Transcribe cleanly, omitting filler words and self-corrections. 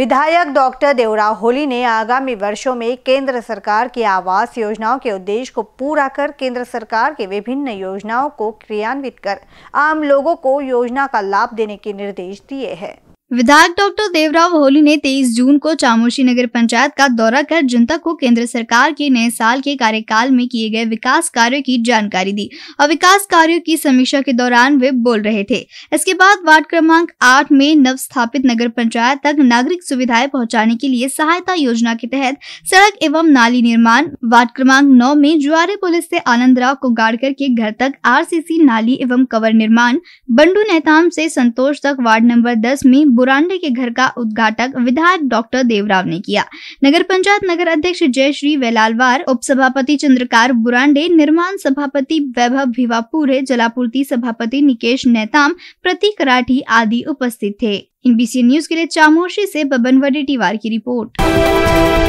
विधायक डॉक्टर देवराव होली ने आगामी वर्षों में केंद्र सरकार की आवास योजनाओं के उद्देश्य को पूरा कर केंद्र सरकार के विभिन्न योजनाओं को क्रियान्वित कर आम लोगों को योजना का लाभ देने के निर्देश दिए हैं। विधायक डॉक्टर देवराव होली ने 23 जून को चामोशी नगर पंचायत का दौरा कर जनता को केंद्र सरकार के नए साल के कार्यकाल में किए गए विकास कार्यों की जानकारी दी और विकास कार्यों की समीक्षा के दौरान वे बोल रहे थे। इसके बाद वार्ड क्रमांक 8 में नवस्थापित नगर पंचायत तक नागरिक सुविधाएं पहुँचाने के लिए सहायता योजना के तहत सड़क एवं नाली निर्माण, वार्ड क्रमांक 9 में जुआरे पुलिस से आनंदराव कोगाड़कर के घर तक RCC नाली एवं कवर निर्माण, बंडू नेताम से संतोष तक वार्ड नंबर 10 में बुरांडे के घर का उद्घाटन विधायक डॉक्टर देवराव ने किया। नगर पंचायत नगर अध्यक्ष जयश्री वेलालवार, उपसभापति चंद्रकार बुरांडे, निर्माण सभापति वैभव भिवापुरे, जलापूर्ति सभापति निकेश नेताम, प्रतीक राठी आदि उपस्थित थे। INBCN न्यूज के लिए चामोशी से पबन वडेटीवार की रिपोर्ट।